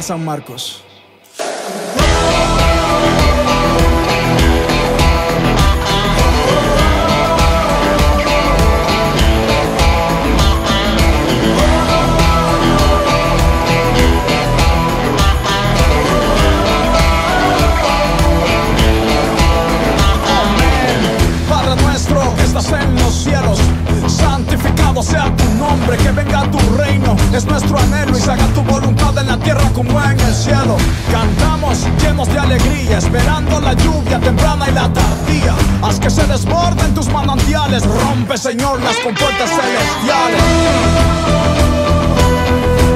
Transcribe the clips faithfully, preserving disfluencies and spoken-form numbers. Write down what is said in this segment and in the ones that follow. Miel San Marcos. En los cielos, santificado sea tu nombre, que venga tu reino, es nuestro anhelo y se haga tu voluntad en la tierra como en el cielo. Cantamos llenos de alegría, esperando la lluvia temprana y la tardía. Haz que se desborden tus manantiales, rompe, Señor, las compuertas celestiales.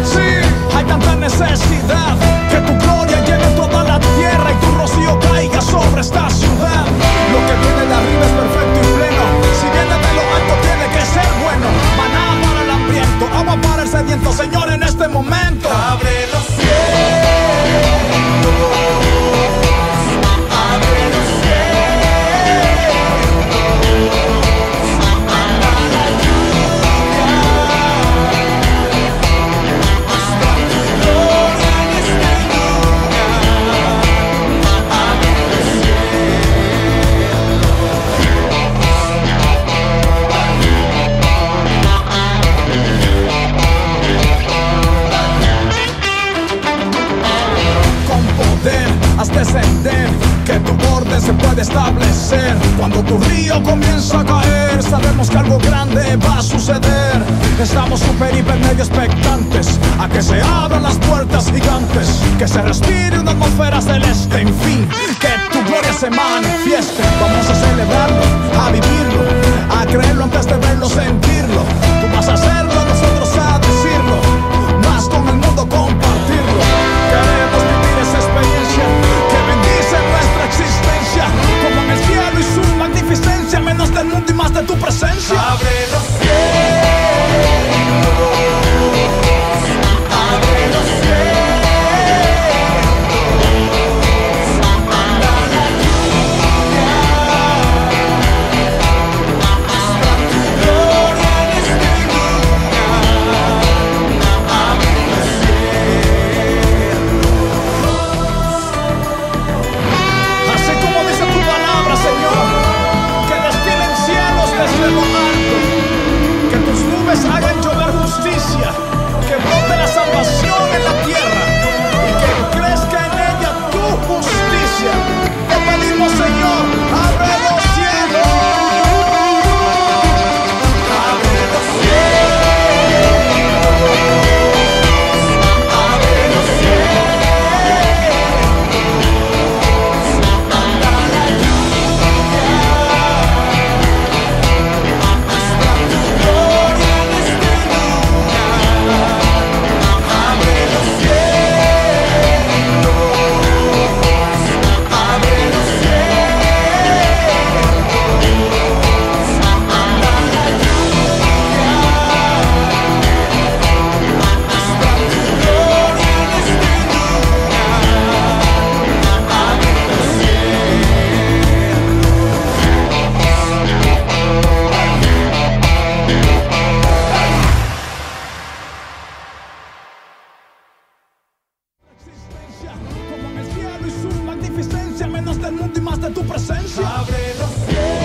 Sí, hay tanta necesidad, que tu gloria llene toda la tierra y tu rocío caiga sobre esta ciudad. Lo que viene de arriba es perfecto y pleno. Si viene de lo alto tiene que ser bueno. Maná para el hambriento, agua para el sediento, Señor, en este momento. Abre los cielos, abre los cielos, manda la lluvia, hasta tu gloria en este lugar. Abre los cielos. Haz descender, que tu orden se puede establecer. Cuando tu río comienza a caer, sabemos que algo grande va a suceder. Estamos super, hiper, medio expectantes a que se abran las puertas gigantes, que se respire una atmósfera celeste. En fin, que tu gloria se manifieste. Vamos a celebrarlo, a vivirlo, a creerlo antes de verlo, sentirlo. Tú vas a hacerlo, nosotros a decirlo, más con el mundo compartirlo. Queremos vivir esa experiencia como en el cielo y su magnificencia, menos del mundo y más de tu presencia. Abre los cielos, abre los cielos, manda la lluvia, hasta tu gloria en este lugar. Abre los cielos. Hagan llover justicia, que brote la salvación en la tierra y que crezca en ella tu justicia. Te pedimos, Señor, abre los cielos, abre los cielos, abre los cielos, manda la lluvia, hasta tu gloria. Como en el cielo y su magnificencia, menos del mundo y más de tu presencia. Abre los cielos.